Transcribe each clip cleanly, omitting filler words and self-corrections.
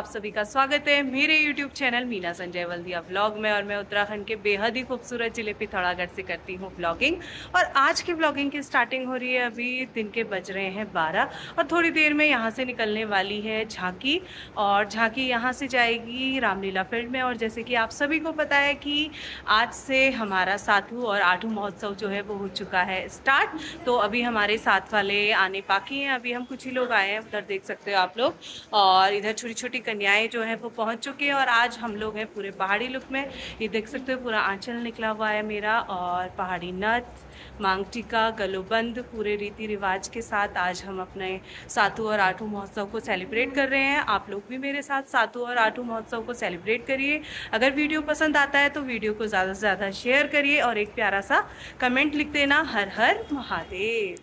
आप सभी का स्वागत है मेरे YouTube channel Meena Sanjay Valdiya vlog में। और मैं उत्तराखंड के बेहद ही खूबसूरत जिले पिथौरागढ़ से करती हूँ व्लॉगिंग। और आज की व्लॉगिंग की स्टार्टिंग हो रही है, अभी दिन के बज रहे हैं 12 और थोड़ी देर में यहाँ से निकलने वाली है झांकी। और झांकी यहाँ से जाएगी रामलीला फील्ड में। और जैसे कि आप सभी को पता है कि आज से हमारा सातू और आठू महोत्सव जो है वो हो चुका है स्टार्ट। तो अभी हमारे साथ वाले आने बाकी हैं, अभी हम कुछ ही लोग आए हैं, उधर देख सकते हो आप लोग। और इधर छोटी छोटी कन्याएं जो है वो पहुंच चुकी हैं। और आज हम लोग हैं पूरे पहाड़ी लुक में, ये देख सकते हो पूरा आंचल निकला हुआ है मेरा। और पहाड़ी नथ, मांग टीका, गलोबंद, पूरे रीति रिवाज के साथ आज हम अपने सातू और आठू महोत्सव को सेलिब्रेट कर रहे हैं। आप लोग भी मेरे साथ सातू और आठू महोत्सव को सेलिब्रेट करिए। अगर वीडियो पसंद आता है तो वीडियो को ज़्यादा से ज़्यादा शेयर करिए और एक प्यारा सा कमेंट लिख देना, हर हर महादेव।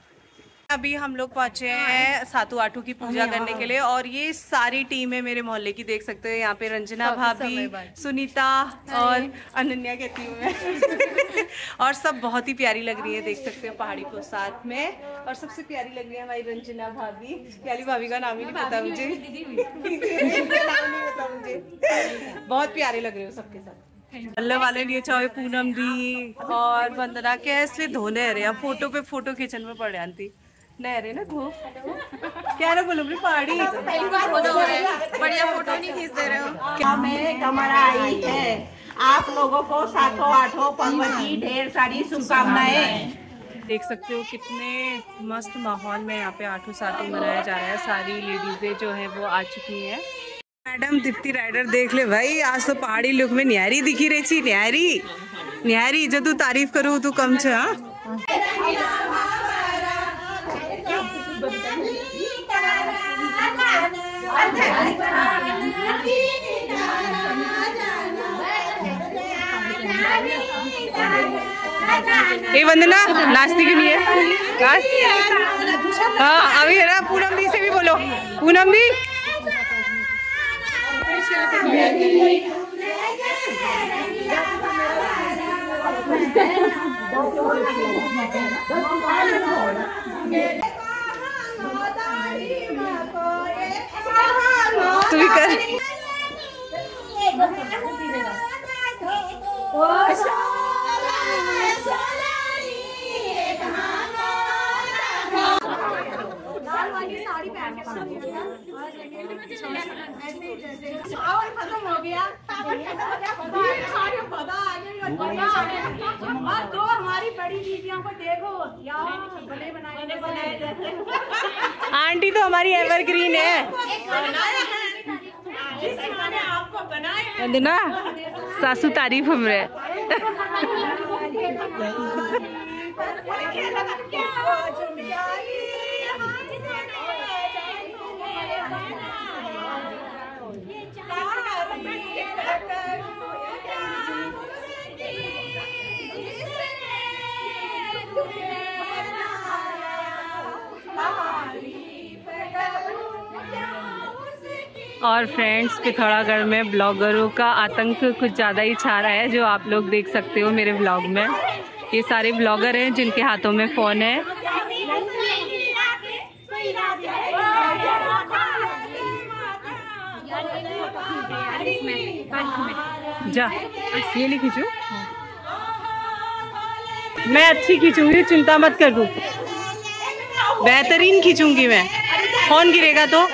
अभी हम लोग पहुंचे हैं सातू आठू की पूजा करने के लिए। और ये सारी टीम है मेरे मोहल्ले की, देख सकते हो यहाँ पे रंजना भाभी, सुनीता और अनन्या की टीम है। और सब बहुत ही प्यारी लग रही है, देख सकते हो पहाड़ी को साथ में। और सबसे प्यारी लग रही है हमारी रंजना भाभी। प्यारी भाभी का नाम ही नहीं पता मुझे। बहुत प्यारे लग रहे हो सबके साथ। अल्लाह वाले लिए चाहे पूनम दी और वंदना के इसलिए धोने रहे। फोटो पे फोटो किचन में पड़े आंटी नहरे ना धो क्या ना बोलो पहाड़ी बढ़िया फोटो नहीं खींच दे रहे हो क्या। मैं कमरा आई है आप लोगों को सातों आठों पर्वती ढेर सारी शुभकामनाएं। देख सकते हो कितने मस्त माहौल में यहाँ पे आठों सातों मनाया जा रहा है। सारी लेडीजें जो है वो आ चुकी है। मैडम दीप्ति राइडर देख ले भाई, आज तो पहाड़ी लुक में न्यारी दिखी रही थी। न्यारी न्यारी जो तू तारीफ करो तू कम छा। ये वंदना नाचती क्यों नहीं है? हाँ अभी है ना। पूनम दी से भी बोलो, पूनम दी साड़ी पहन के खत्म हो गया सारी पता और दो हमारी बड़ी दीदियों को देखो यहाँ बने बनाए। आंटी तो हमारी एवरग्रीन है, आपको बनाए ना सासू तारीफ हमरे। और फ्रेंड्स पिथौरागढ़ में ब्लॉगरों का आतंक कुछ ज़्यादा ही छा रहा है, जो आप लोग देख सकते हो मेरे ब्लॉग में। ये सारे ब्लॉगर हैं जिनके हाथों में फ़ोन है। जा ये नहीं खींचू, मैं अच्छी खींचूंगी, चिंता मत कर, बेहतरीन खींचूंगी मैं। फोन गिरेगा तो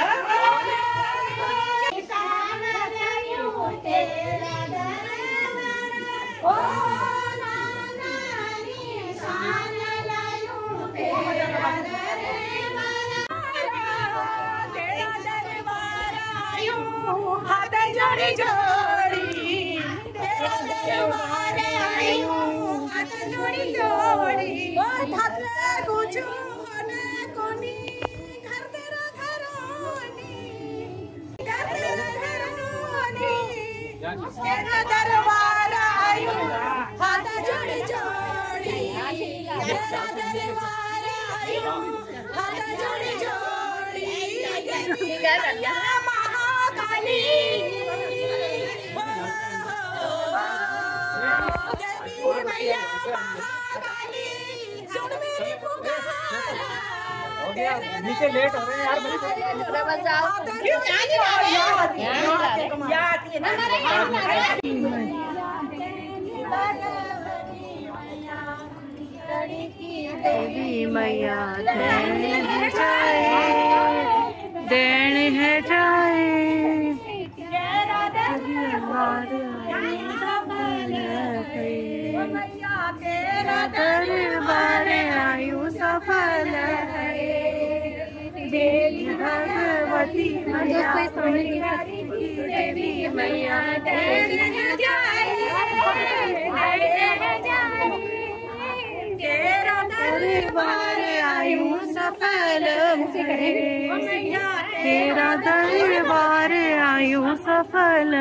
नीचे लेट हो रहे हैं यार तेरा दरबार आयु सफल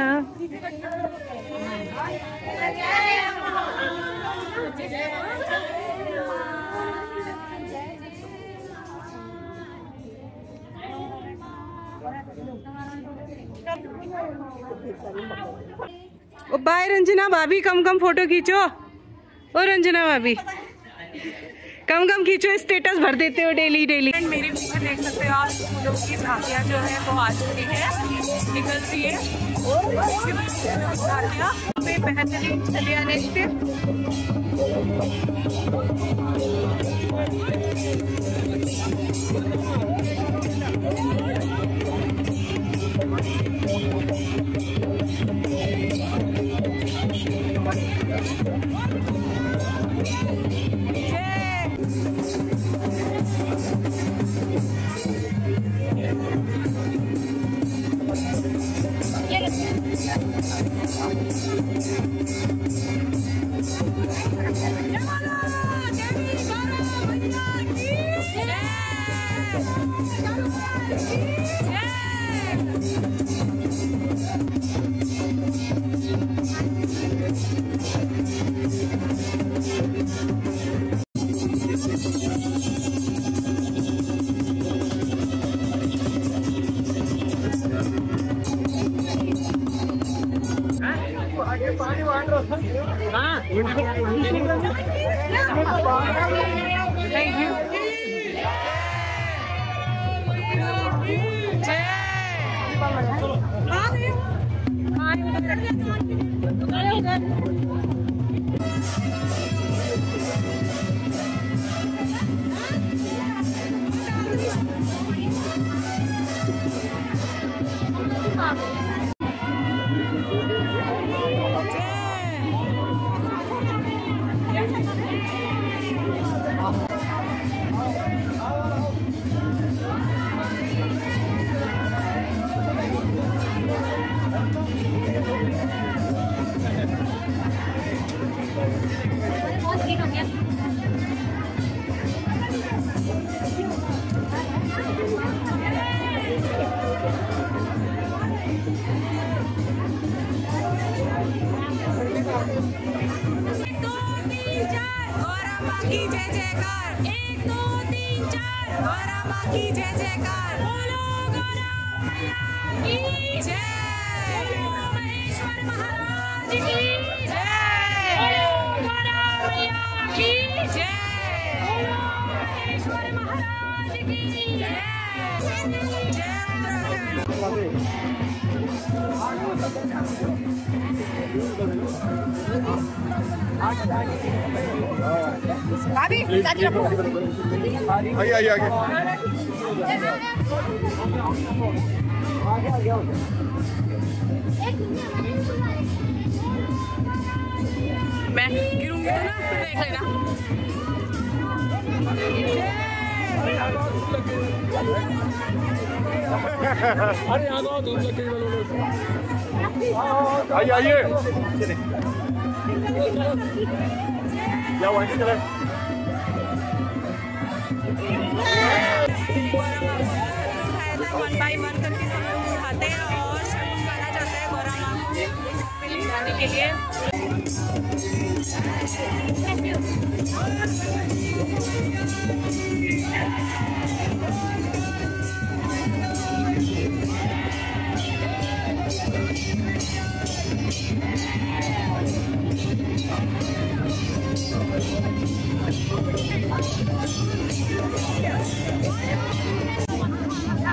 ओ बाय रंजना भाभी कम फोटो खींचो। ओ रंजना भाभी कम खींचो, स्टेटस भर देते हो डेली। मेरी वीडियो देख सकते हो आप, लोग की झांकियाँ जो है वो आ चुकी है, निकल रही है और झांकियाँ पे पहनने चले आने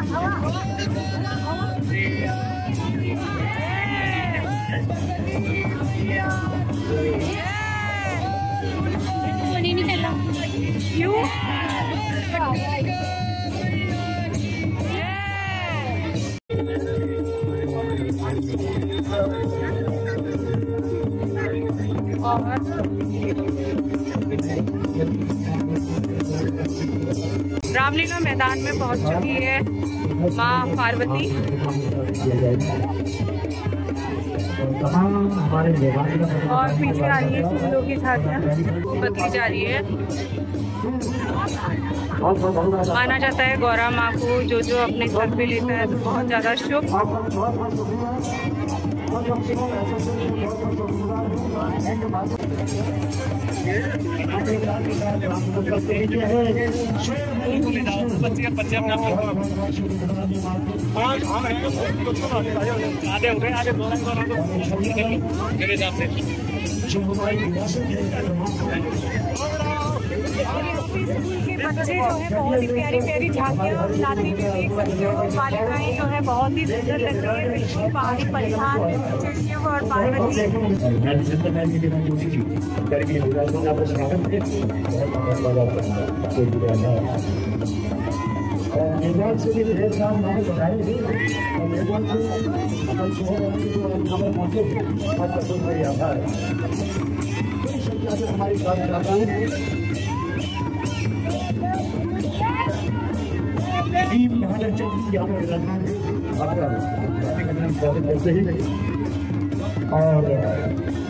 रामलीला मैदान में पहुंच चुकी है माँ पार्वती। और पीछे आ रही है फूलों की झांकियां बदली जा रही है। माना जाता है गौरा माँ को जो जो अपने घर पे लेता है तो बहुत ज़्यादा शुभ। स्कूल के बच्चे जो है बहुत ही प्यारी प्यारी झांकियाँ लाती हुई देख सकते हो। बालिकाएं जो है बहुत ही सुंदर लग रही है। बिल्कुल पहाड़ी परिधान और पार्वती और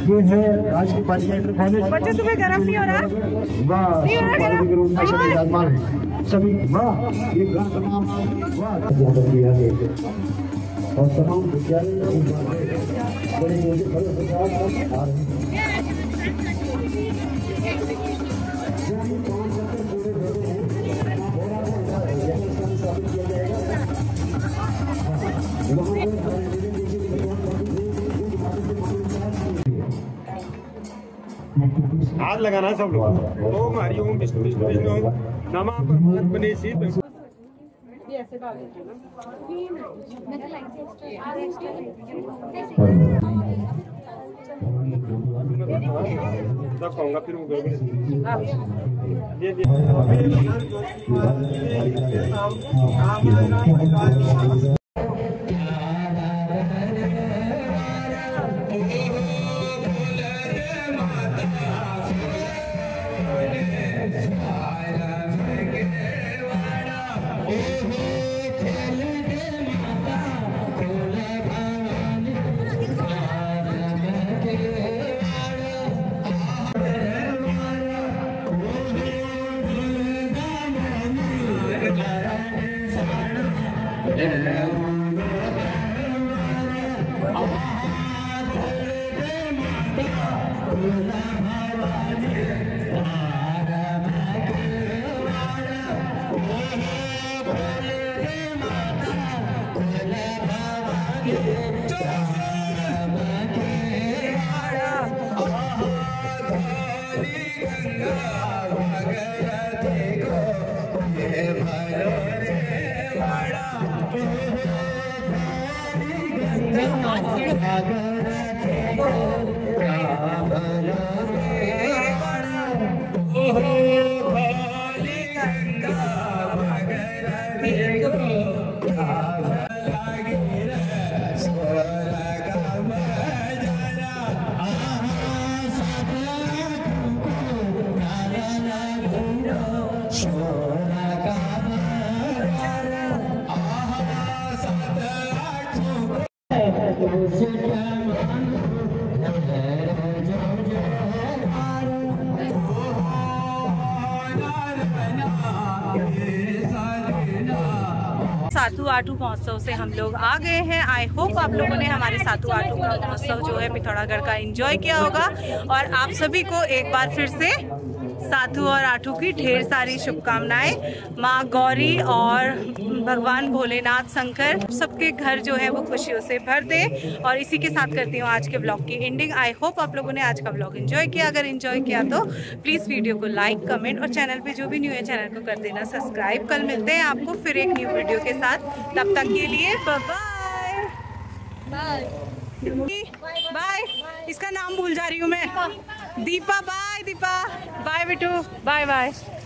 ये है आज की पालिका इंटर कॉलेज। बच्चे तुम्हें गर्म नहीं हो रहा? वाह सभी वाह ये और तमाम विद्यालय हाथ लगाना है सब लोग। ओम हरि ओम विष्णु विष्णु विष्णु नमः परमात्मने शिव। फिर सातू आठू महोत्सव से हम लोग आ गए हैं। आई होप आप लोगों ने हमारे सातू आठू का महोत्सव जो है पिथौरागढ़ का एंजॉय किया होगा। और आप सभी को एक बार फिर से सातू और आठू की ढेर सारी शुभकामनाएं। माँ गौरी और भगवान भोलेनाथ शंकर सबके घर जो है वो खुशियों से भर दे। और इसी के साथ करती हूँ आज के ब्लॉग की एंडिंग। आई होप आप लोगों ने आज का ब्लॉग एंजॉय किया। अगर एंजॉय किया तो प्लीज़ वीडियो को लाइक, कमेंट और चैनल पे जो भी न्यू है चैनल को कर देना सब्सक्राइब। कल मिलते हैं आपको फिर एक न्यू वीडियो के साथ। तब तक के लिए बाय बाय बाय। इसका नाम भूल जा रही हूँ मैं। Deepa bye. Deepa bye. Bittu bye bye.